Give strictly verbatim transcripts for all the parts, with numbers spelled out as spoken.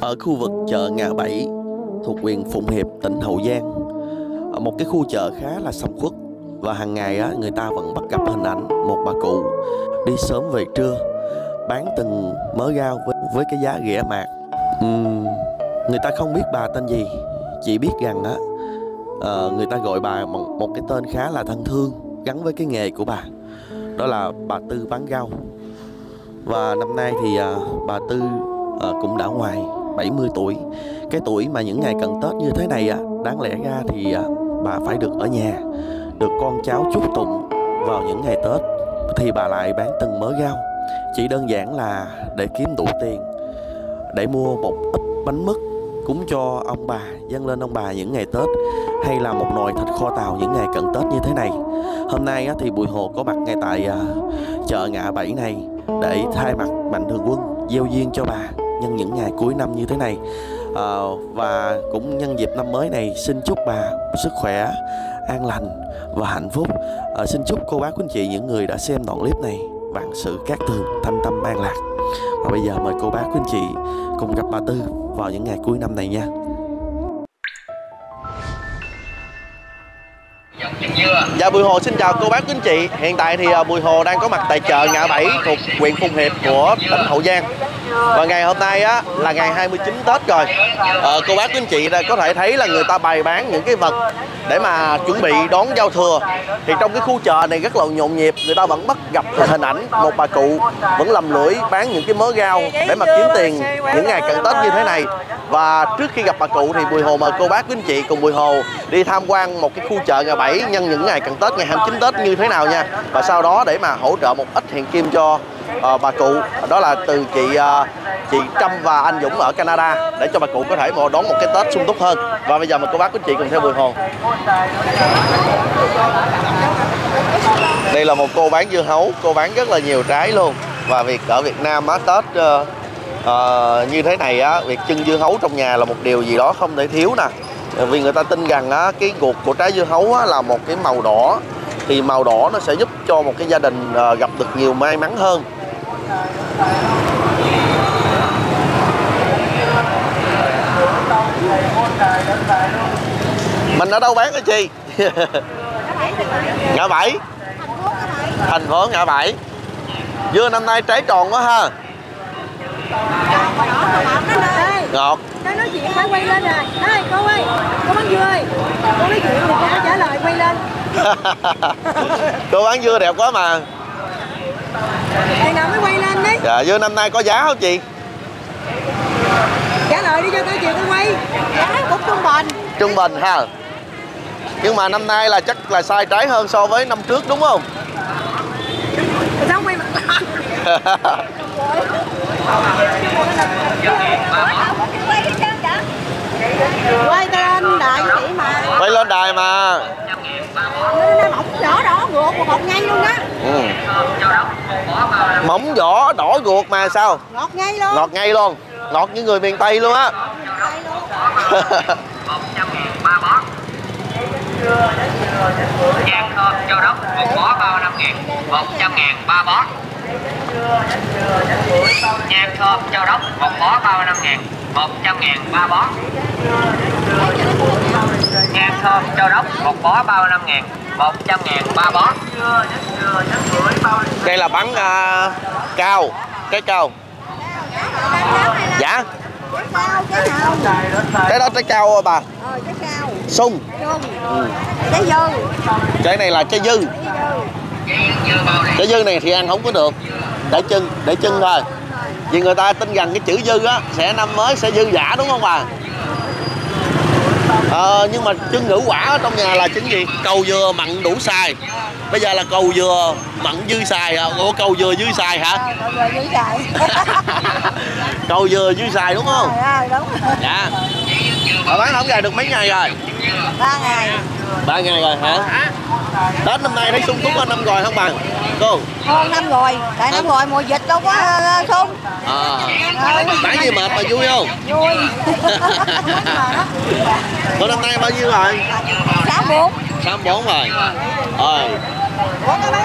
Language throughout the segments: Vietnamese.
ở khu vực chợ Ngã Bảy thuộc huyện Phụng Hiệp, tỉnh Hậu Giang. Một cái khu chợ khá là sầm uất, và hàng ngày á, người ta vẫn bắt gặp hình ảnh một bà cụ đi sớm về trưa bán từng mớ rau với, với cái giá rẻ mạt. Uhm, người ta không biết bà tên gì, chỉ biết rằng á, uh, người ta gọi bà một, một cái tên khá là thân thương gắn với cái nghề của bà, đó là bà Tư bán rau. Và năm nay thì uh, bà Tư uh, cũng đã ngoài bảy mươi tuổi, cái tuổi mà những ngày cận Tết như thế này á, đáng lẽ ra thì uh, bà phải được ở nhà, được con cháu chúc tụng vào những ngày Tết, thì bà lại bán từng mớ rau, chỉ đơn giản là để kiếm đủ tiền để mua một ít bánh mứt cúng cho ông bà, dâng lên ông bà những ngày Tết, hay là một nồi thịt kho tàu những ngày cận Tết như thế này. Hôm nay thì Bùi Hồ có mặt ngay tại chợ Ngã Bảy này để thay mặt mạnh thường quân gieo duyên cho bà nhân những ngày cuối năm như thế này. À, và cũng nhân dịp năm mới này, xin chúc bà sức khỏe, an lành và hạnh phúc. À, xin chúc cô bác, quý anh chị, những người đã xem đoạn clip này vạn sự cát tường, thanh tâm an lạc. Và bây giờ mời cô bác, quý anh chị cùng gặp bà Tư vào những ngày cuối năm này nha. Dạ, Bùi Hồ xin chào cô bác, quý anh chị. Hiện tại thì Bùi Hồ đang có mặt tại chợ Ngã Bảy thuộc huyện Phụng Hiệp của tỉnh Hậu Giang. Và ngày hôm nay á là ngày hai mươi chín Tết rồi. Ờ, cô bác, quý anh chị có thể thấy là người ta bày bán những cái vật để mà chuẩn bị đón giao thừa. Thì trong cái khu chợ này rất là nhộn nhịp, người ta vẫn bắt gặp hình ảnh một bà cụ vẫn lầm lũi bán những cái mớ rau để mà kiếm tiền những ngày cận Tết như thế này. Và trước khi gặp bà cụ thì Bùi Hồ mời cô bác, quý anh chị cùng Bùi Hồ đi tham quan một cái khu chợ Ngã Bảy nhân những ngày cận Tết, ngày hai mươi chín Tết như thế nào nha. Và sau đó để mà hỗ trợ một ít hiện kim cho à, bà cụ, đó là từ chị à, chị Trâm và anh Dũng ở Canada, để cho bà cụ có thể đón một cái Tết sung túc hơn. Và bây giờ mời cô bác, quý chị cùng theo Bùi Hồ. Đây là một cô bán dưa hấu, cô bán rất là nhiều trái luôn. Và việc ở Việt Nam á, Tết uh, uh, như thế này á, việc chưng dưa hấu trong nhà là một điều gì đó không thể thiếu nè. Vì người ta tin rằng á, cái ruột của trái dưa hấu á, là một cái màu đỏ, thì màu đỏ nó sẽ giúp cho một cái gia đình uh, gặp được nhiều may mắn hơn. Mình ở đâu bán hả chị? Ngã Bảy, thành phố Ngã Bảy. Dưa năm nay trái tròn quá ha, ngọt. Nó nói chuyện phải quay lên à. Đây cô ơi, cô bán dưa ơi, cô nói chuyện thì trả trả lời quay lên. Cô bán dưa đẹp quá mà. Chừng nào mới quay lên đấy. Dạ, dưa năm nay có giá không chị? Trả lời đi cho tôi chuyện tôi quay. Giá cũng trung bình. Trung bình ha. Nhưng mà năm nay là chắc là sai trái hơn so với năm trước đúng không? Sao quay mặt quay lên đài chị mà. Quay lên đài mà. Mỏng vỏ đỏ ruột mà ngọt ngay luôn đó. Ừ. Mỏng vỏ đỏ ruột mà sao? Ngọt ngay luôn. Ngọt ngay luôn. Ngọt như người miền Tây luôn á. Giang thơm Châu Đốc một bó bao năm ngàn, một trăm ngàn ba bó. Giang thơm Châu Đốc một bó bao năm ngàn, một trăm ngàn ba bó. Giang thơm Châu Đốc một bó bao năm ngàn, một trăm ngàn ba bó. Đây là bắn uh, cao, cái cao. Dạ. Cái đó trái cao hả bà? Ờ, trái cao. Sung. Ừ. Trái dư. Cái này là trái dư. Trái dư này thì ăn không có được, để chân, để chân thôi. Vì người ta tin rằng cái chữ dư á sẽ năm mới sẽ dư giả đúng không bà? Ờ, nhưng mà trứng ngữ quả ở trong nhà là trứng gì? Cầu dừa mặn đủ xài. Bây giờ là cầu dừa mặn dư xài hả? Ủa, cầu dừa dư xài hả? À, cầu dừa dư xài. Cầu dừa dư xài đúng không? Rồi, đúng rồi. Dạ. Bà bán không gài được mấy ngày rồi? Ba ngày. Ba ngày rồi hả? À. Tết năm nay thấy sung túc hơn năm rồi không bà? Cô? Hơn năm rồi, tại năm rồi mùa dịch đâu có sung. À. À. Bán gì mệt mà vui không? Vui. Bữa năm nay bao nhiêu rồi? sáu mươi bốn. sáu mươi bốn rồi. Rồi.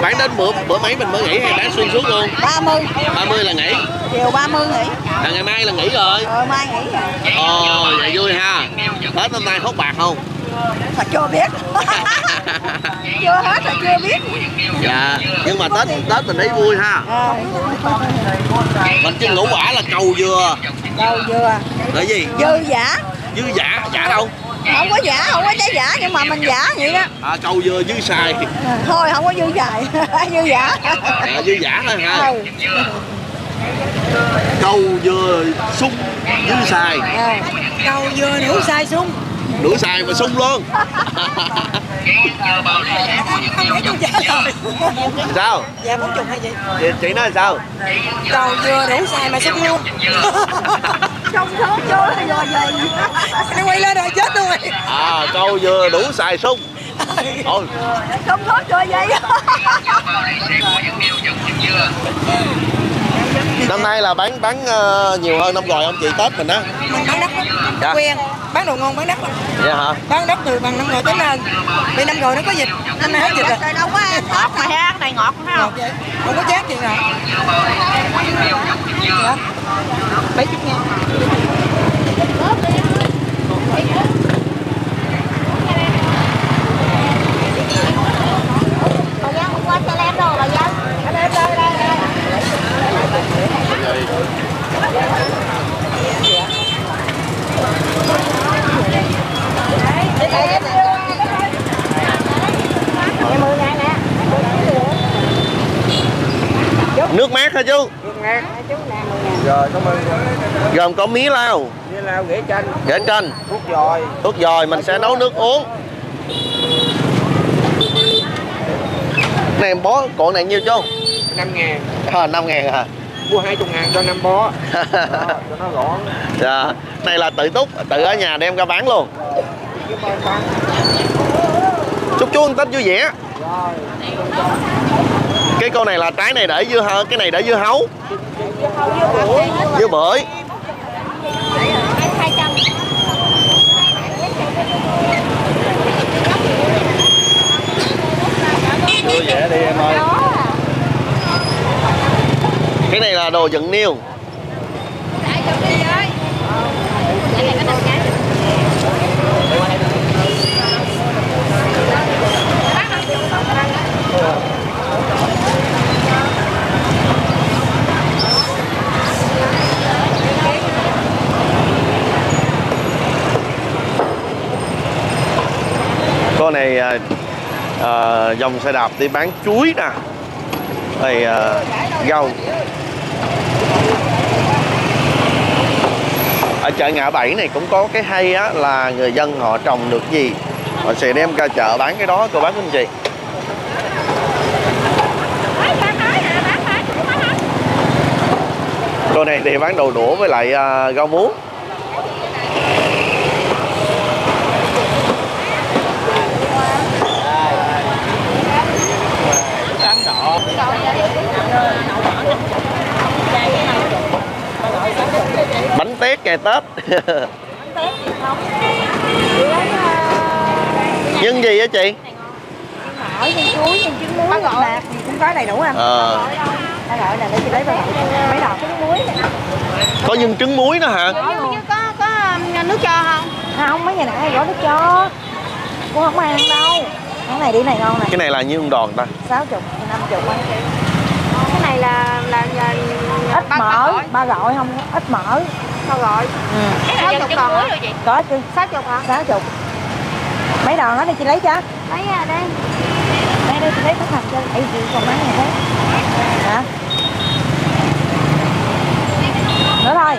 Bạn đến bữa bữa mấy mình mới nghỉ hay bán xuyên suốt luôn? ba mươi. ba mươi là nghỉ. Chiều ba mươi nghỉ. À, ngày mai là nghỉ rồi. Ờ, mai nghỉ rồi. Ồ, vậy vui ha. Hết hôm nay hốt bạc không? Mà chưa biết. Chưa hết là chưa biết. Dạ, nhưng mà Tết Tết mình thấy vui ha. À, mình trên ngũ quả là cầu dừa. Cầu dừa. Là gì? Dư giả. Dư giả, giả đâu? Không có giả, không có trái giả, nhưng mà mình giả vậy đó. À, cầu dừa dư xài. Thôi không có dư xài, dư giả. À, dư giả thôi ha. Ừ. Cầu dừa sung dư xài. À, cầu dừa nửa xài sung. Nửa xài mà sung luôn. Sao? Dạ bốn chục hay vậy? Chị, chị nói sao? Cầu dừa nửa xài mà sung luôn. Trong số chưa rồi giờ gì? Nó quay lên rồi chết luôn rồi. À, câu vừa đủ xài sung. Thôi. Không có rồi vậy. Năm nay là bán bán nhiều hơn năm rồi không chị, Tết mình á? Mình bán đất lắm. Dạ. Quen, bán đồ ngon bán đất lắm. Dạ hả? Bán đất từ bằng năm rồi tới lên. Vì năm rồi nó có dịch, năm nay hết dịch rồi. Đâu có ăn ngọt mà ha, cái này ngọt phải không? Không có chát gì rồi. Dạ. bảy mươi ngàn. Bà Giang không qua xe lem đâu, bà Giang. Anh em đây, đây, đây. Nước mát hả chú? Nước mát. Rồi, cảm ơn. Gồm có mía lau, mía lau, rễ chanh, rễ chanh, thuốc dồi, thuốc dồi mình sẽ nấu nước uống. Này bó còn này nhiêu chú? năm ngàn. À, năm ngàn à. Mua hai mươi ngàn cho năm bó. À, cho nó gọn. Dạ, này là tự túc, tự ở nhà đem ra bán luôn. Chúc chú ăn Tết vui vẻ. Cái cô này là trái này để dưa hấu, cái này để dưa hấu. Dưa bưởi. Vui vẻ đi em ơi. Cái này là đồ dựng niêu. Cô này à, dòng xe đạp đi bán chuối nè, rồi à, rau. Ở chợ Ngã Bảy này cũng có cái hay á, là người dân họ trồng được gì họ sẽ đem ra chợ bán cái đó. Cô bán không chị? Cô này thì bán đồ đũa với lại à, rau muống. Bánh tét ngày Tết. Nhân gì á chị? Mỡ, nhân chuối, nhân trứng muối, lạc gì cũng có đầy đủ anh. Ờ. Ta gọi là để chị lấy mấy đọt trứng muối. Có nhân trứng muối nữa hả? Có có nước cho không? Không, mấy ngày nãy có nước cho. Cũng không ăn đâu. Cái này đi này ngon này. Cái này là nhiêu con đòn ta? sáu mươi, năm mươi. Cái này là là, là ít ba, mỡ, ba gọi không, ít mỡ. Ba gọi. Ừ. Cái này sáu mươi còn hả? Có chứ. sáu mươi hả? sáu mươi. Mấy đòn đó đi chị lấy cho. Lấy à đây. Đây đây chị lấy cái thằng cho. Ê chị còn bán này đấy. Hả? Nữa thôi.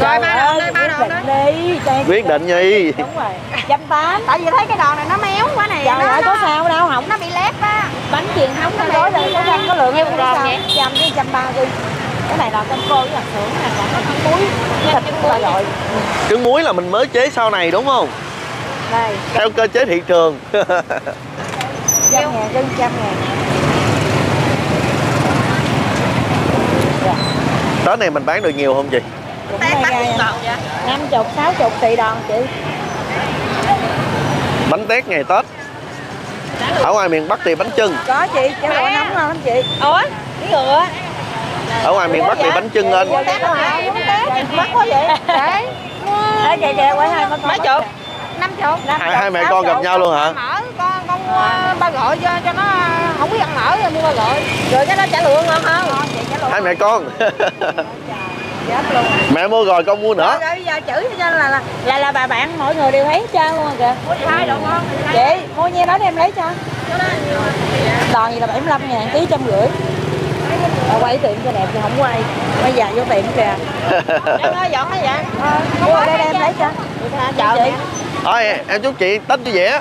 Rồi ba đòn đây, ba đòn đi. Quyết định gì? Đúng rồi. một trăm tám mươi. Tại vì thấy cái đòn này nó méo quá nè. Trời ơi có sao đâu, không nó bị lép á. Bánh truyền thống nó gói lên có răng có lượng không sao. Chăm đi một trăm ba mươi. Cái này là cơm cô với hạt xưởng nè, còn có muối, thịt cũng là loại. Trứng muối là mình mới chế sau này đúng không? Đây. Theo cơ chế thị trường. một trăm ngàn, gần một trăm ngàn. Tết này mình bán được nhiều không chị? Tết bắt được đòn vậy? năm mươi, sáu mươi, tỷ đòn chị. Bánh tét ngày Tết. Ở ngoài miền Bắc thì bánh chưng. Có chị, chả lụa nóng ngon lắm chị. Ủa, cái ngựa. Ở ngoài miền Bắc thì bánh chưng lên. Bánh tét không hả? Bánh tét, mắc quá vậy. Đấy. Đấy, kìa kìa, quay hai mấy chục. Năm chục. Hai mẹ con gặp nhau luôn hả? Mỡ, con con ba gọi cho cho nó không biết ăn mỡ, mua ba gọi. Rồi cái đó chả lụa ngon không? Hai mẹ con. Mẹ mua rồi con mua nữa. Rồi, rồi bây giờ chữ cho là, là là là bà bạn mọi người đều thấy cho luôn rồi kìa. Hai đồ ngon. Chị mua nhiêu đó đem lấy cho. Đòn gì là bảy mươi lăm ngàn ký trăm rưỡi. Bà quay tiệm cho đẹp thì không quay. Bây giờ vô tiệm kìa. Nó dọn hết vậy. Mua đây đem lấy cho. Chào chị. Ôi em chúc chị Tết vui vẻ.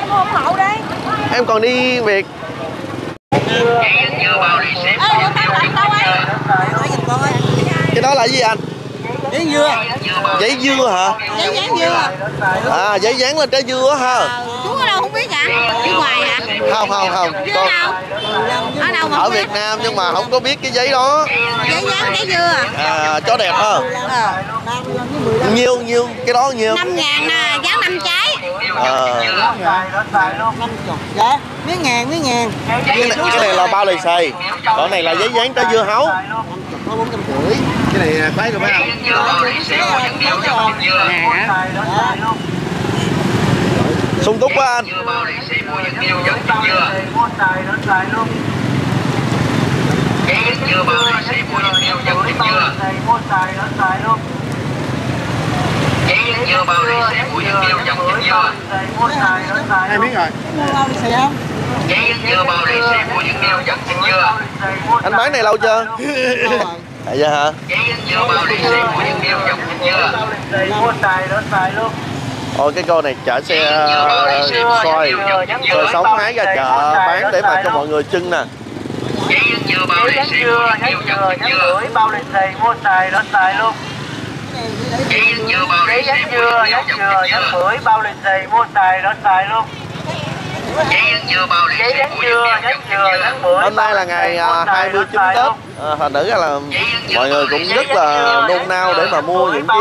Em ủng hộ đấy. Em còn đi việc. Cái đó là gì anh? Giấy dưa. Giấy dưa hả? Giấy dán dưa. À giấy dán lên trái dưa hả? Ờ, chú ở đâu không biết hả? Đi ngoài hả? Không không không. Con... Ở đâu mà ở Việt biết. Nam nhưng mà không có biết cái giấy đó. Giấy dán trái dưa. À chó đẹp hả? Ờ. Nhiêu nhiêu cái đó nhiêu? năm ngàn nè, dán năm trái. Ờ. Dạ. Mấy ngàn mấy ngàn. Cái này, cái này là bao lì xì. Còn này là giấy dán trái dưa hấu. bốn trăm rưỡi. Cái này khoái rồi phải không? Sung túc quá anh. Hai miếng rồi. Anh bán này lâu chưa? Tại giờ hả? Ôi cái cô này chở xe xoay, rồi sống hái ra chợ bán để mà cho mọi người trưng nè. Hôm nay là ngày hai mươi chín Tết, à, thành thử là mọi người cũng rất là nôn nao để mà mua những cái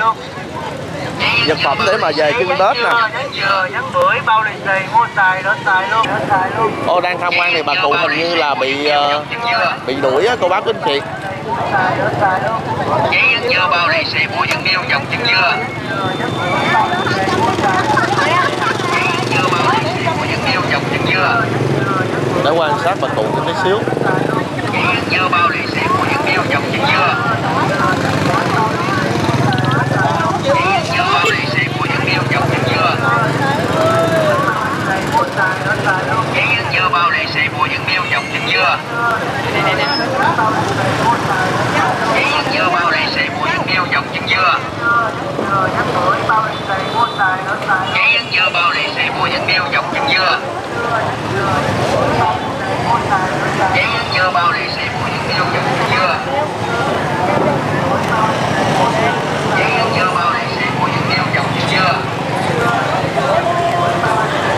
uh, vật phẩm để mà về trưng Tết nè. Ô đang tham quan thì bà cụ hình như là bị uh, bị đuổi á, cô bác kính chị. Để quan sát bà cụ một tí xíu.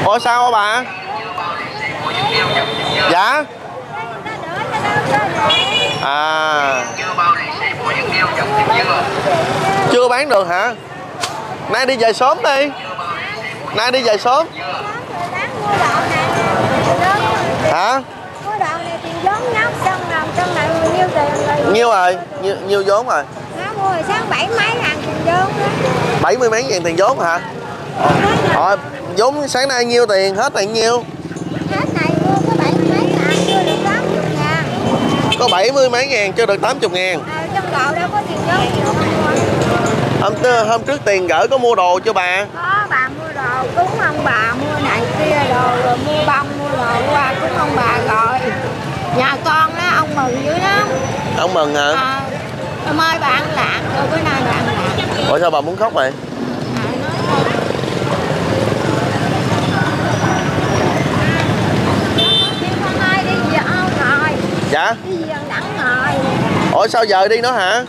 Ủa sao bà? Dạ? À. Chưa bán được hả? Nay đi về sớm đi. Nay đi về sớm. Hả? Mua đoạn này tiền vốn nóc trong lòng, trong này nhiêu tiền rồi? Nhiêu rồi? Nhiêu, nhiêu vốn rồi? Nó mua rồi sáng bảy mấy ngàn tiền vốn đó. Bảy mươi mấy ngàn tiền vốn hả? Rồi, vốn sáng nay nhiêu tiền, hết này nhiêu? Hết này mua có bảy mươi mấy ngàn chưa được tám mươi ngàn. Có bảy mươi mấy ngàn chưa được tám mươi ngàn. Ờ, trong gạo đâu có tiền vốn nhiều không mua. Hôm trước tiền gửi có mua đồ chưa bà? Có, bà mua đồ, cúng ông bà mua này kia đồ, rồi mua bông, mua đồ qua cúng ông bà rồi. Nhà con đó, ông mừng dữ lắm. Ông mừng hả? À, em ơi bà ăn lạc, rồi bữa nay bà ăn lạc. Ủa sao bà muốn khóc vậy? Dạ. Đi về đắng rồi. Ủa sao giờ đi nữa hả?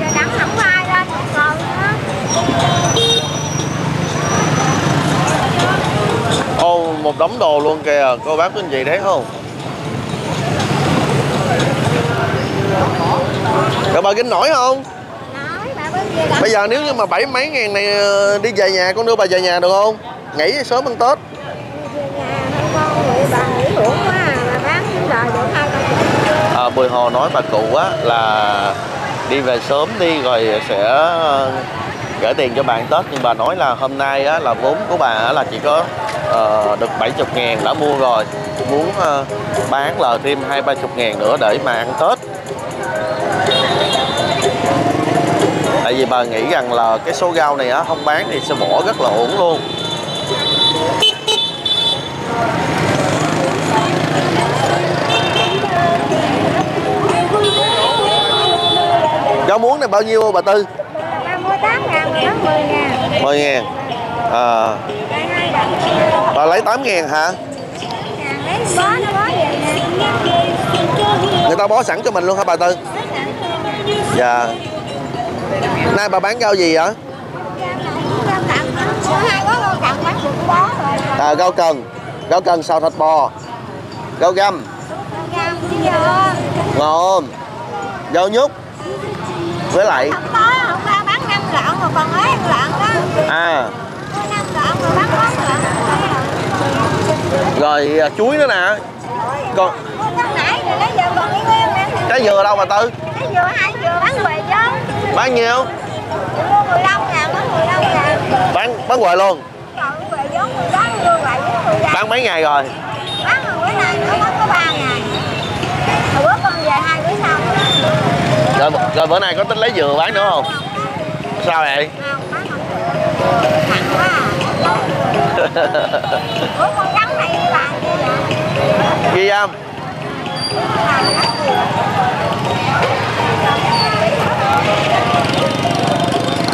Giờ đắng không có ai ra một con nữa. Ô một đống đồ luôn kìa, cô bác quý anh chị thấy không? Rồi bà gánh nổi không? Nói, bà về. Bây giờ nếu như mà bảy mấy ngàn này đi về nhà, con đưa bà về nhà được không? nghỉ sớm ăn Tết. À, Bùi Hồ nói bà cụ á là đi về sớm đi rồi sẽ gửi tiền cho bạn Tết, nhưng bà nói là hôm nay á, là vốn của bà là chỉ có uh, được bảy mươi ngàn đã mua rồi, muốn uh, bán là thêm hai ba chục ngàn nữa để mà ăn Tết. Tại vì bà nghĩ rằng là cái số rau này á, không bán thì sẽ bỏ rất là ổn luôn. Rau muống này bao nhiêu bà Tư? tám ngàn, mười ngàn. À, bà lấy tám ngàn hả? Người ta bó sẵn cho mình luôn hả bà Tư? Dạ. Nay bà bán rau gì vậy? À, rau cần, rau cần xào thịt bò, rau găm, ngò ôm, rau nhút, với lại lợn rồi còn ấy lợn đó. À. Rồi chuối nữa nè. Còn trái dừa đâu mà Tư? Trái dừa hai dừa bán quầy chứ. Bán nhiêu? mười lăm ngàn, bán bán quầy luôn. Bán mấy ngày rồi? Bán bữa nay nữa có ba ngày. Rồi bữa con về hai bữa sau. Rồi rồi bữa nay có tính lấy dừa bán nữa không? Sao vậy? Ghi âm.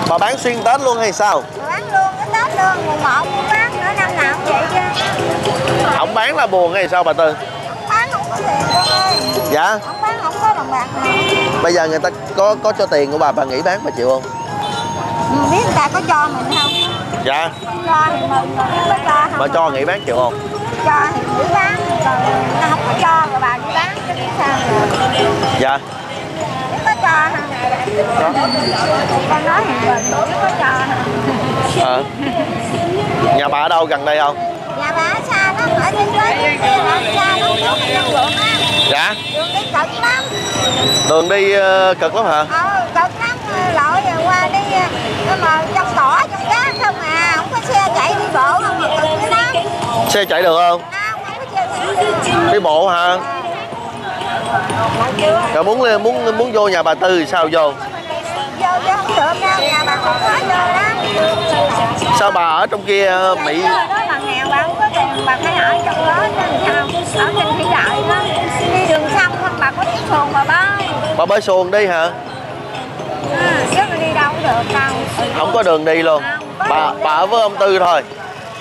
Bà bán xuyên Tết luôn hay sao? Bà bán luôn cái Tết luôn, mùng một cũng bán nữa, năm nào cũng vậy chứ. Không bán là buồn hay sao bà Tư? Không bán không có tiền con ơi. Dạ. Không bán không có đồng bạc nào. Bây giờ người ta có có cho tiền của bà, bà nghĩ bán bà chịu không? Mình biết người ta có cho mình không? Dạ. Cho thì mừng, rồi biết có cho không? Bà cho nghỉ bán chịu không? Cho thì nghỉ bán, còn người ta không có cho rồi bà đi bán chứ biết sao rồi. Dạ. Biết có cho hằng ngày đã. Con nói hằng mình biết có cho hằng. Ờ. Nhà bà ở đâu, gần đây không? Nhà bà ở xa lắm, ở trên dưới trên kia là xa lắm, chỗ mình đang lượn á. Dạ. Đường đi cực lắm. Đường đi uh, cực lắm hả? Ờ, cực lắm, lội rồi qua đi. Mà trong cỏ trong cát không à, không có xe chạy đi bộ không mà cực dữ lắm. Xe chạy được không? Không, không có xe đi bộ hả? Rồi muốn muốn muốn vô nhà bà Tư thì sao vô? Vô chứ không được đâu, nhà bà cũng khó vô lắm. Sao bà ở trong kia bị? Bà nghèo bà không có tiền, bà phải ở trong đó chứ sao? Ở trên thủy lợi đó, đi đường sông không bà có chiếc xuồng bà bơi. Bà bơi xuồng đi hả? À, chứ mà đi đâu cũng được đâu. Không có đường đi luôn. Bà bà, bà ở với ông Tư thôi.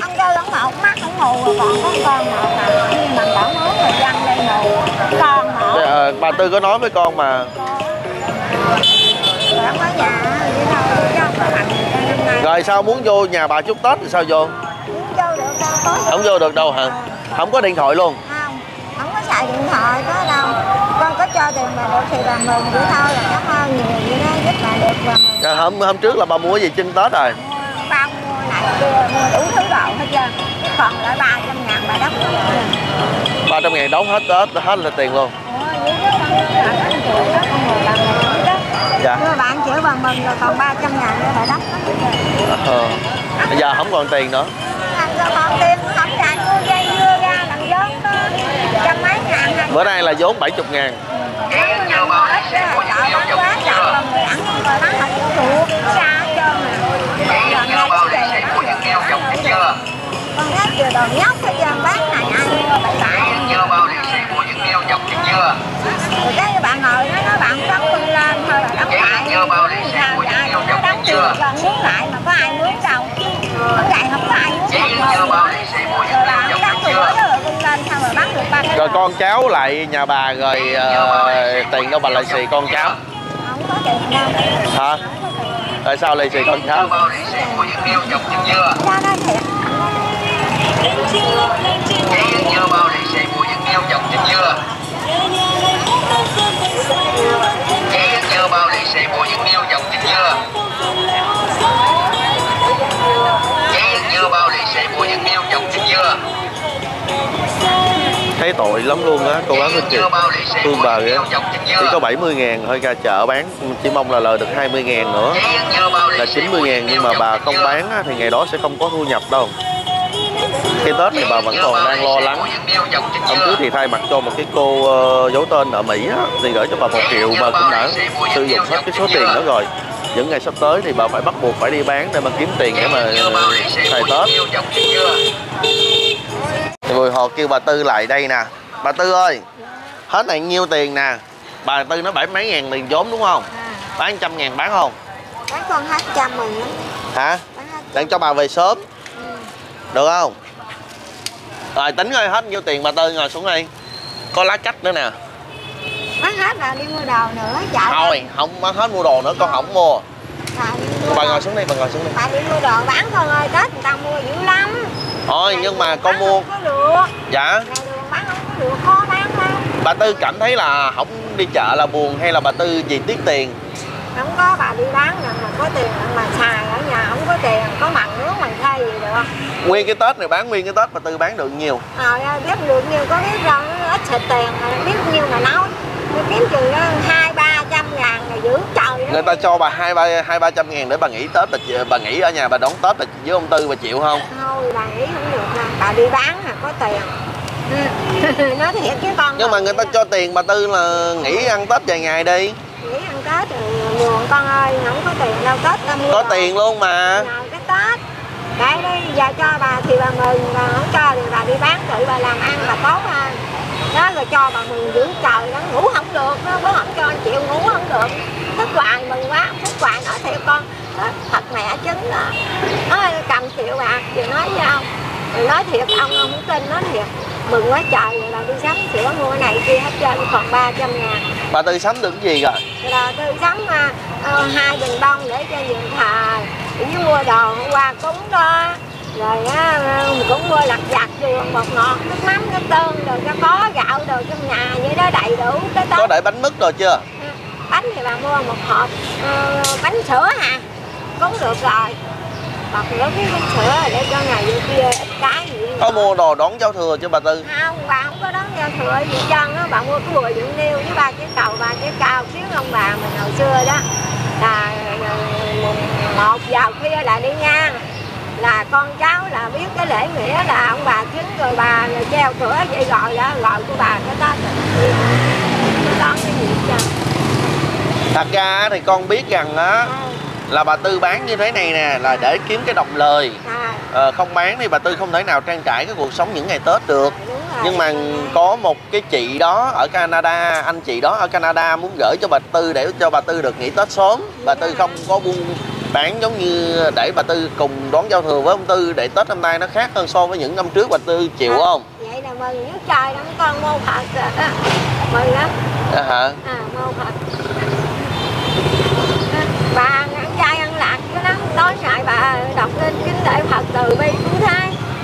Ông Tư ông một mắt ông mù rồi, còn có con một là nhưng mà bảo mướn rồi dân đây mù. Con hả? À, bà Tư có nói với con mà. Bà nói dạ, đi đâu chứ không có bằng năm nay. Rồi sao muốn vô nhà bà chúc Tết thì sao vô? Không vô được đâu. Không vô được đâu hả? Không có điện thoại luôn. Không, không có xài điện thoại có đâu. Con có cho tiền bà được thì bà mừng vậy thôi, là cảm ơn nhiều vậy đó, giúp bà được bà mừng. Rồi hôm, hôm trước là bà mua gì chân Tết rồi? Mua bao, mua này, kia, mua đủ thứ đồ hết trơn. Còn lại ba trăm ngàn bà đóng hết rồi. ba trăm ngàn đóng hết Tết, hết là tiền luôn. Ừ, vậy đó, con chịu đó, con người bà mừng đó. Dạ. Đưa bạn chịu bà mừng rồi còn ba trăm ngàn nữa bà đóng hết rồi. Ờ, bây giờ không còn tiền nữa. Rồi còn tiền cũng không chạy mua dây dưa ra làm vốn đó. Trăm mấy ngàn. Bữa nay là vốn bảy mươi ngàn. Rồi con cháu lại nhà bà rồi uh, tiền đâu bà lại xì con cháu? Không có tiền đâu. Hả? Tại sao lì xì con cháu? Bao lì xì mua tội lắm luôn á cô bán bên chị. Tương bờ á chỉ có bảy mươi ngàn thôi, ra chợ bán chỉ mong là lời được hai mươi ngàn nữa, là chín mươi ngàn. Nhưng mà bà không bán á, thì ngày đó sẽ không có thu nhập đâu. Cái Tết thì bà vẫn còn đang lo lắng. Ông Tư thì thay mặt cho một cái cô uh, giấu tên ở Mỹ á, thì gửi cho bà một triệu, bà cũng đã sử dụng hết cái số tiền đó rồi. Những ngày sắp tới thì bà phải bắt buộc phải đi bán để mà kiếm tiền để mà xài Tết. Bùi Hồ kêu bà Tư lại đây nè. Bà Tư ơi, hết này nhiêu tiền nè? Bà Tư nó bảy mấy ngàn tiền vốn đúng không? Bán trăm ngàn bán không? Bán con hết trăm mình lắm. Hả? Đang cho bà về sớm. Được không? Rồi tính coi hết nhiêu tiền bà Tư, ngồi xuống đi. Có lá cách nữa nè. Bán hết là đi mua đồ nữa. Dạ thôi đi. Không bán hết mua đồ nữa, con không mua. Bà, bà ngồi xuống đi, bà ngồi xuống đi. Bà đi mua đồ bán con ơi, Tết người ta mua dữ lắm. Thôi nhưng mà con mua không có được. Dạ đường bán không có được, khó bán lắm. Bà Tư cảm thấy là không đi chợ là buồn hay là bà Tư vì tiếc tiền? Không có, bà đi bán là mà có tiền mà xài, ở nhà không có tiền, có mặn nước mình thay gì được không? Nguyên cái Tết này bán nguyên cái Tết bà Tư bán được nhiều. À, biết được nhiều, có biết đâu ít xịt tiền, biết nhiều mà nói. Kiếm chừng hai ba trăm ngàn là giữ trời đó. Người ta cho bà hai ba hai ba trăm ngàn để bà nghỉ Tết, bà, bà nghỉ ở nhà bà đón Tết là với ông Tư bà chịu không? Thôi bà nghỉ không được đâu, bà đi bán là có tiền. Ừ. Nói thiệt chứ con. Nhưng mà người ta cho tiền bà Tư là nghỉ ăn Tết vài ngày đi. Nghỉ ăn Tết thì buồn con ơi, không có tiền đâu, Tết ta mua. Có tiền luôn mà. Cái Tết. Đấy đi, giờ cho bà thì bà mừng, bà không cho thì bà đi bán tự bà làm ăn bà tốt hơn. Đó là cho bà mừng dưỡng trời, nó ngủ không được, nó có không cho anh chịu ngủ không được. Thức hoài mừng quá, thức hoài nói theo con, nói, thật mẹ chứng đó. Nói cầm triệu bạc, vừa nói với ông, vừa nói thiệt, ông không tin, nói thiệt. Mừng quá trời, rồi bà đi sắm sữa mua này kia hết trơn còn ba trăm ngàn. Bà Tư sắm được cái gì rồi? Rồi Tư sắm uh, hai bình bông để cho giường thờ, với mua đồ hôm qua cúng đó. Rồi á, mình cũng mua lặt vặt, đường, bột ngọt, nước mắm, nước tương, rồi cho có gạo, đồ trong nhà vậy đó đầy đủ tới Tết. Có để bánh mứt rồi chưa? Ừ. Bánh thì bà mua một hộp, ừ, bánh sữa hả? Cũng được rồi. Bọc nữa cái bánh sữa để cho ngày vô kia ít cái gì. Có mua đồ đón giao thừa cho bà Tư? Không, bà không có đón giao thừa gì chân á, bà mua cái bùi dựng niêu với ba cái cầu, ba cái cao khiến ông bà mình hồi xưa đó. Là một giờ kia là đi nha. Là con cháu là biết cái lễ nghĩa là ông bà chính rồi bà rồi treo cửa vậy gọi là gọi của bà cái đó rồi đón cái gì cho. Thật ra thì con biết rằng á à. Là bà Tư bán như thế này nè là để kiếm cái đồng lời à. À, không bán thì bà Tư không thể nào trang trải cái cuộc sống những ngày Tết được à, nhưng mà có một cái chị đó ở Canada, anh chị đó ở Canada muốn gửi cho bà Tư để cho bà Tư được nghỉ Tết sớm. Bà đúng Tư à. Không có buông bán giống như để bà Tư cùng đón giao thừa với ông Tư để Tết năm nay nó khác hơn so với những năm trước. Bà Tư chịu à, không? Vậy là mừng nước trời lắm con, mô Phật à. Mừng lắm à, hả? À, mô Phật. Bà ăn chay ăn lạc cái lắm, tối ngày bà đọc lên kính lễ Phật từ bi cứu thế,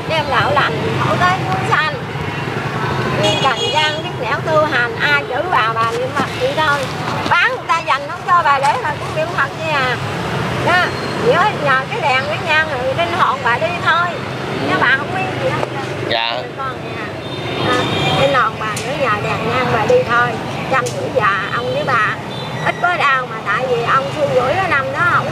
đem gạo lành khổ tới cứu sanh, nhưng trần gian biết nẻo tu hành, ai chữ bà bà niệm Phật vậy thôi. Bán người ta dành không cho bà để bà cũng niệm Phật vậy à. Đó, nhớ nhờ cái đèn cái nhang rồi linh hồn bà đi thôi. Nếu bà không biết gì hết. Dạ. Con nha. À, linh hồn bà nữa nhờ đèn nhang bà đi thôi. Chăm tuổi già ông với bà ít có đau mà tại vì ông xui rủi cái năm đó ổng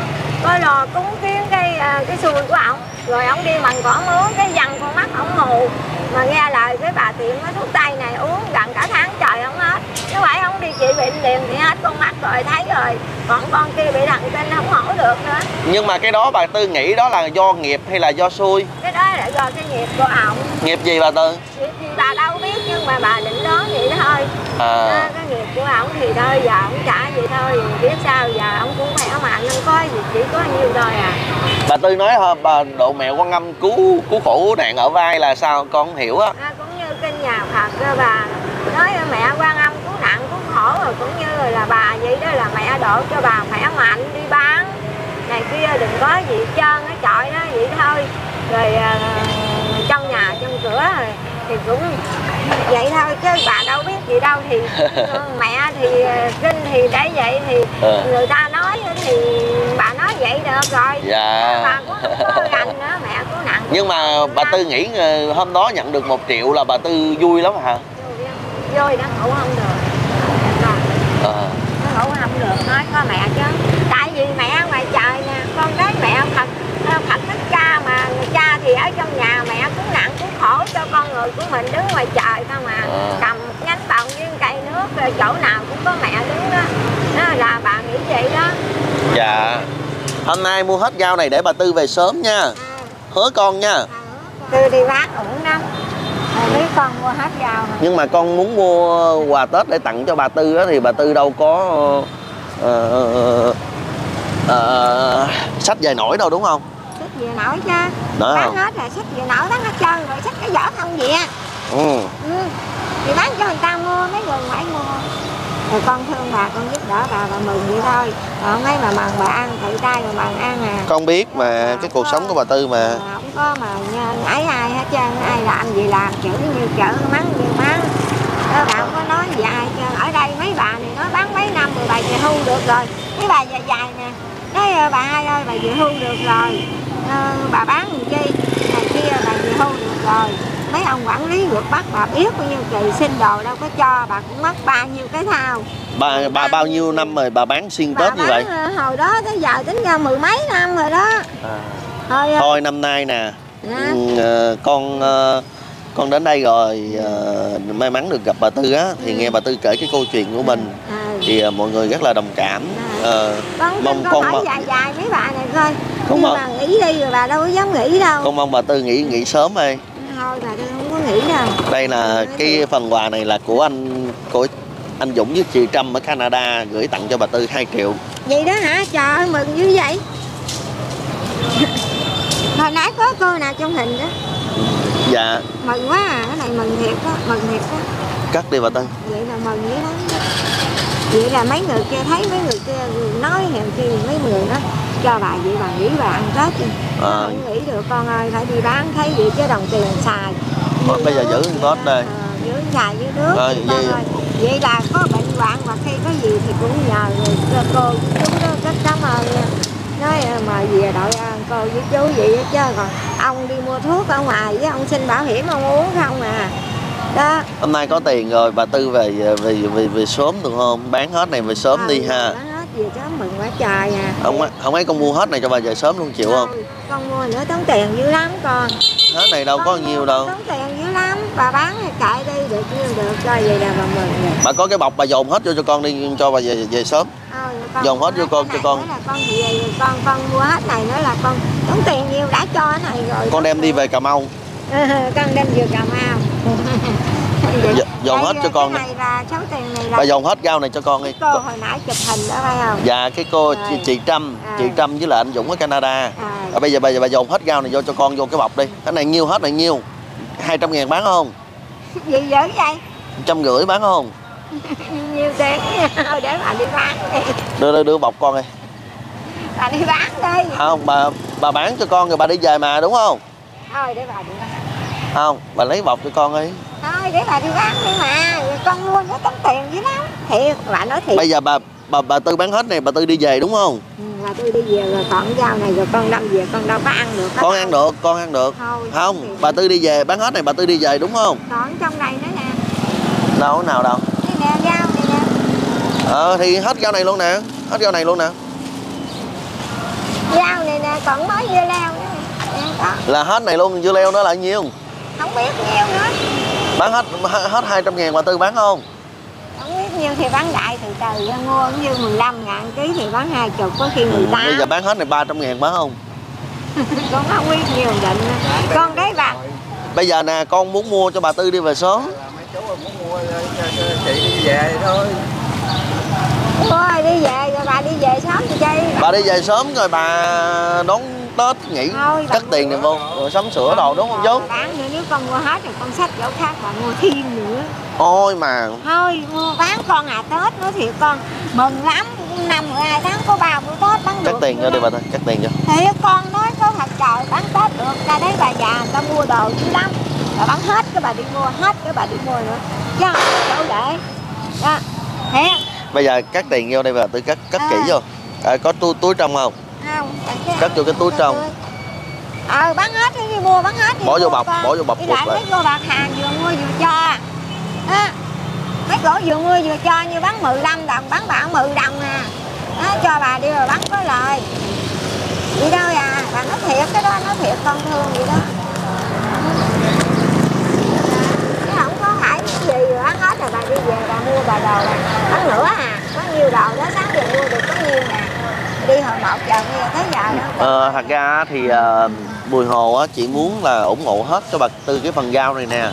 có lo cúng kiến cái cái xui của ổng. Rồi ổng đi bằng cỏ mướn cái dằn con mắt ổng mù. Mà nghe lời cái bà tiệm cái thuốc tây này uống gần cả tháng trời không hết. Nếu phải không đi trị bệnh liền thì hết con mắt rồi thấy rồi. Còn con kia bị thần kinh không hổ được nữa. Nhưng mà cái đó bà Tư nghĩ đó là do nghiệp hay là do xui? Cái đó là do cái nghiệp của ổng. Nghiệp gì bà Tư? Nghiệp gì bà đâu biết nhưng mà bà định đó vậy đó thôi. À. Đó, cái nghiệp của ổng thì thôi giờ ổng trả vậy thôi. Biết sao giờ ổng cũng khỏe mạnh không có gì chỉ có nhiêu thôi à. Bà Tư nói thôi bà độ mẹ Quan Âm cứu cứu khổ nạn ở vai là sao con không hiểu á. À, cũng như kinh nhà Phật đó, bà nói mẹ Quan Âm cứu nạn cứu khổ rồi cũng như là bà vậy đó là mẹ độ cho bà khỏe mạnh đi bán này kia đừng có gì hết trơn á trời đó vậy thôi. Rồi uh, trong nhà trong cửa rồi thì cũng vậy thôi chứ bà đâu biết gì đâu thì mẹ thì kinh thì để vậy thì ừ. Người ta nói thì bà nói vậy được rồi dạ. Bà cũng không có gành nữa mẹ cũng nặng. Nhưng mà bà Tư nghĩ hôm đó nhận được một triệu là bà Tư vui lắm hả? Ừ, vô thì nó ngủ không được. Ờ. Nó ngủ không được, nói có mẹ chứ. Tại vì mẹ ngoài trời nè, con đến mẹ thật, thật thích cha mà. Cha thì ở trong nhà mẹ cũng nặng cũng khổ cho con người của mình, đứng ngoài trời thôi mà. Ờ. Cầm nhánh bồng với cây nước, rồi chỗ nào cũng có mẹ đứng đó. Đó là bà nghĩ vậy đó. Dạ. Hôm nay mua hết rau này để bà Tư về sớm nha. À. Hứa con nha. À, hứa con. Tư đi bán ủng năm. Mấy con mua hết rau. Nhưng mà con muốn mua quà Tết để tặng cho bà Tư á, thì bà Tư đâu có uh, uh, uh, sách về nổi đâu đúng không? Sách về nổi chứ. Đó. Bán hết rồi, sách về nổi, bán hết trơn rồi, sách cái vỏ không vậy. Ừ. Ừ. Thì bán cho người ta mua, mấy người ngoại mua. Rồi con thương bà, con giúp đỡ bà, bà mừng vậy thôi. Còn mấy mà bằng bà ăn, tự tay rồi bà ăn à. Con biết mà, à, cái cuộc có, sống của bà Tư mà. À, không có mà nhân ái ai hết trơn, ai làm gì làm, chữ như chữ, mắng như mắng. Đó, bà không có nói gì ai trơn. Ở đây mấy bà này nói bán mấy năm rồi bà về hưu được rồi. Mấy bà dài dài nè, nói bà hai ơi, bà về hưu được rồi. À, bà bán gì chi, bà kia bà về hưu được rồi. Mấy ông quản lý vượt bắt bà biết bao nhiêu kỳ xin đồ đâu có cho, bà cũng mất bao nhiêu cái thao. Bà, bà bao nhiêu năm rồi bà bán xuyên Tết như vậy? Hồi đó tới giờ tính ra mười mấy năm rồi đó. À. Thôi, thôi năm nay nè, dạ. Ừ, con con đến đây rồi may mắn được gặp bà Tư á, thì ừ. nghe bà Tư kể cái câu chuyện của mình. À. Thì mọi người rất là đồng cảm. À. À, con mong con hỏi dài dài mấy bà này thôi. Nhưng mà nghĩ đi rồi bà đâu có dám nghĩ đâu. Con mong bà Tư nghĩ nghĩ sớm đi. Thôi bà Tư không có nghĩ đâu. Đây là cái phần quà này là của anh của anh Dũng với chị Trâm ở Canada gửi tặng cho bà Tư hai triệu. Vậy đó hả? Trời ơi mừng như vậy. Hồi nãy có cô nào trong hình đó. Dạ. Mừng quá à, cái này mừng thiệt đó, mừng thiệt đó. Cắt đi bà Tư. Vậy là mừng dữ lắm. Vậy là mấy người kia thấy mấy người kia nói hèn chi mấy người đó. Cho bà vậy bà nghĩ bà ăn Tết đi. À. Không nghĩ được con ơi, phải đi bán thấy vậy chứ đồng tiền xài. Thôi bây giờ giữ con Tết đây. Giữ xài giữ nước à, vậy, vậy. Ơi. Vậy là có bệnh hoạn hoặc khi có gì thì cũng nhờ người cô chú đó rất cảm ơn. Nói mà về đội cô với chú vậy đó, chứ còn ông đi mua thuốc ở ngoài với ông xin bảo hiểm ông uống không à. Đó. Hôm nay có tiền rồi bà Tư về về về, về, về sớm được không? Bán hết này về sớm à, đi ha. Đó. Về cháu mừng quá trời à. Không, không ấy con mua hết này cho bà về sớm luôn chịu không? Rồi, con mua nữa tốn tiền dữ lắm con. Hết này đâu con có nhiều đâu. Tốn tiền dữ lắm, bà bán kệ đi được chứ được cho vậy là bà mừng rồi. Bà có cái bọc bà dồn hết vô cho con đi cho bà về về sớm. Ờ, dồn hết vô con cho con. Là con về con con mua hết này nữa là con tốn tiền nhiều đã cho cái này rồi. Con đem con đi về Cà Mau. Con đem về Cà Mau. Vậy, dồn hết cho con này này là, số tiền này là... Bà dồn hết rau này cho con đi. Cô hồi nãy chụp hình đó phải không? Dạ cái cô chị, chị Trâm à. Chị Trâm với lại anh Dũng ở Canada à. À, bây giờ bây giờ bà dồn hết rau này vô cho con vô cái bọc đi. Cái này nhiêu hết này nhiêu? Hai trăm ngàn bán không? Gì dữ vậy? một trăm rưỡi bán không? Nhiều tiền để bà đi bán đi. Đưa đưa, đưa bọc con đi. Bà đi bán đi. Không bà, bà bán cho con rồi bà đi về mà đúng không? Thôi để bà đi bán. Không bà lấy bọc cho con đi. Thôi để bà đi bán đi mà, con mua nó tốn tiền dữ lắm. Thiệt, bà nói thiệt. Bây giờ bà bà bà Tư bán hết này, bà Tư đi về đúng không? Ừ, bà Tư đi về rồi còn rau này rồi con đem về con đâu có ăn được. Con ăn được, con ăn được. Thôi, không, thì... bà Tư đi về, bán hết này bà Tư đi về đúng không? Còn trong này nữa nè. Đâu nào đâu. Đây nè, rau này nè. Ờ thì hết rau này luôn nè, hết rau này luôn nè. Rau này nè, còn mới dưa leo nữa nè. Là hết này luôn, dưa leo nữa là nhiêu? Không biết nhiêu nữa. Bán hết hết hai trăm ngàn bà Tư bán không? Không biết nhiêu thì bán đại từ từ ra mua, như mười lăm ngàn ký thì bán hai mươi, có khi mười tám. Bây giờ bán hết này ba trăm ngàn bán không? Con không biết nhiều định. Con đấy bà. Bây giờ nè con muốn mua cho bà Tư đi về sớm. Mấy chú muốn mua chị đi về thôi. Thôi đi về rồi bà đi về sớm thì chi? Bà đi về sớm rồi bà đón Tết nghỉ cắt tiền này vô rồi sắm sửa đồ đúng không chú? Bán nữa, nếu con mua hết rồi con sách dẫu khác bà mua thêm nữa. Ôi mà. Thôi mua bán con à, Tết nữa thiệt con mừng lắm, năm mười hai tháng có ba bữa Tết bán được. Cắt tiền cho đi bà thôi, cắt tiền cho. Thì con nói có thật trời bán Tết được, ra đấy bà già người ta mua đồ dữ lắm. Bà bán hết cái bà đi mua, hết cái bà đi mua nữa. Chứ không có chỗ để. Đó. Thiệt. Bây giờ cắt tiền vô đây bà tự cắt cắt à. Kỹ vô. À, có túi túi trong không? Không, cắt vô cái túi trong. Ờ bán hết đi, mua bán hết đi. Bỏ vô bọc, bỏ vô bọc. Đi lại mấy cô bạc hàng vừa mua vừa cho. Đó. chỗ vừa mưa vừa cho như bán mười lăm đồng, bán bạn mười đồng à. Nó cho bà đi rồi bán có lời. Đi đâu à, bà nói thiệt cái đó, nói thiệt con thương vậy đó. Chứ không có phải cái gì rồi bán hết rồi bà đi về bà mua bà đồ bà bán nữa à. Có nhiều đồ đó, sáng giờ mua được có nhiều nè. Đi hồi một giờ nghe tới giờ đó. Ờ, thật ra thì uh, Bùi Hồ á, chị muốn là ủng hộ hết cho bà Tư cái phần rau này nè,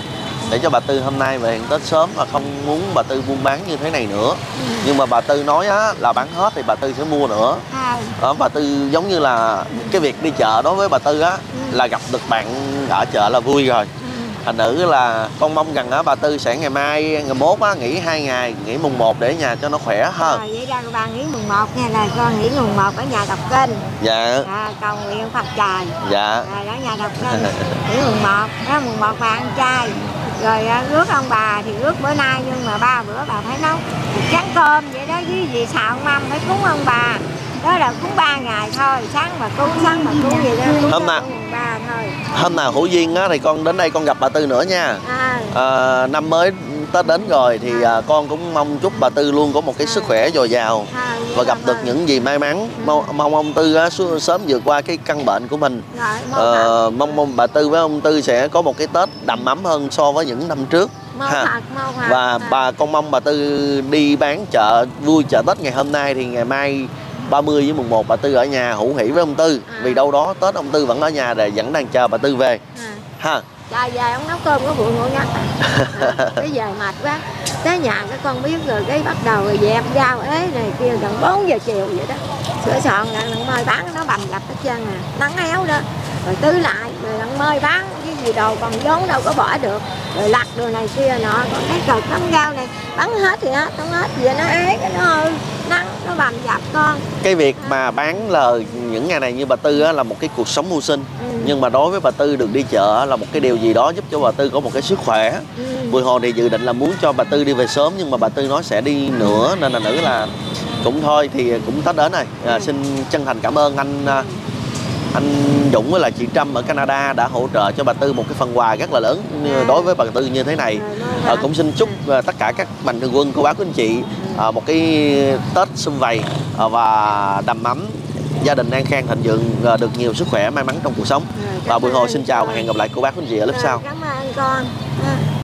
để cho bà Tư hôm nay về hàng Tết sớm và không muốn bà Tư buôn bán như thế này nữa. Ừ. Nhưng mà bà Tư nói á, là bán hết thì bà Tư sẽ mua nữa. À. Đó, bà Tư giống như là cái việc đi chợ đối với bà Tư á, ừ. là gặp được bạn ở chợ là vui rồi. Ừ. Thành nữ là con mong rằng á, bà Tư sẽ ngày mai, ngày mốt á, nghỉ hai ngày, nghỉ mùng một để nhà cho nó khỏe hơn. Rồi, vậy ra bà nghỉ mùng một nha, là con nghỉ mùng một ở nhà đọc kênh. Dạ. À, cầu nguyện Phật trời. Dạ. Rồi, ở nhà đọc kênh, nghỉ mùng một, đó, mùng một bà ăn chay. Rồi rước ông bà thì rước bữa nay nhưng mà ba bữa bà phải nấu chén cơm vậy đó, với gì xào mâm phải cúng ông bà. Đó là cúng ba ngày thôi, sáng mà cúng, sáng mà cúng vậy đó. Hôm nào ba thôi. Hôm nào hữu duyên á thì con đến đây con gặp bà Tư nữa nha. À. À, năm mới Tết đến rồi thì à. con cũng mong chúc bà Tư luôn có một cái à. sức khỏe dồi dào à, và gặp được những gì may mắn. Ừ. Mong, mong ông Tư á, sớm vượt qua cái căn bệnh của mình. Rồi, mong, à, mong mong bà Tư với ông Tư sẽ có một cái Tết đầm ấm hơn so với những năm trước. Mong ha. Thật, mong và à. bà con mong bà Tư đi bán chợ vui chợ Tết ngày hôm nay thì ngày mai ba mươi với mùng một bà Tư ở nhà hữu hỷ với ông Tư. À. Vì đâu đó Tết ông Tư vẫn ở nhà để vẫn đang chờ bà Tư về. À. Ha. Trời về ông nấu cơm có bụi ngộ ngắt à, cái về mệt quá. Tới nhà cái con biết rồi, cái bắt đầu rồi dẹp rau ế này kia gần bốn giờ chiều vậy đó. Sửa soạn là lặng mơi bán nó bầm gặp hết trơn à, nắng éo đó. Rồi tứ lại, rồi lặng mơi bán cái gì đồ còn vốn đâu có bỏ được. Rồi lặt đồ này kia nọ, còn cái cực lắm rau này. Bán hết thì hết, không hết gì nó ế, cái nó hơi nắng, nó bầm dập con. Cái việc à. mà bán lời những ngày này như bà Tư á, là một cái cuộc sống mưu sinh. Ừ. Nhưng mà đối với bà Tư được đi chợ là một cái điều gì đó giúp cho bà Tư có một cái sức khỏe. Ừ. Bùi Hồ thì dự định là muốn cho bà Tư đi về sớm nhưng mà bà Tư nói sẽ đi nữa nên là nữ là cũng thôi thì cũng Tết đến rồi. À, ừ. Xin chân thành cảm ơn anh anh Dũng với là chị Trâm ở Canada đã hỗ trợ cho bà Tư một cái phần quà rất là lớn đối với bà Tư như thế này. À, cũng xin chúc tất cả các mạnh thường quân cô bác của anh chị à, một cái Tết sum vầy và đầm ấm, gia đình an khang thịnh vượng, được nhiều sức khỏe may mắn trong cuộc sống. Rồi, và Bùi Hồ xin chào và hẹn gặp lại cô bác quý anh chị ở lớp rồi, sau. Cảm ơn con.